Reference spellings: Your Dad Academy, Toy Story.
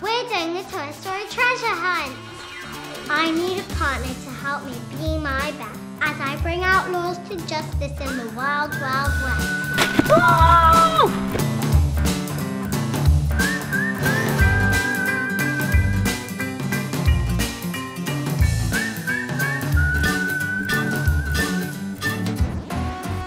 We're doing the Toy Story treasure hunt. I need a partner to help me be my best as I bring outlaws to justice in the wild, wild west.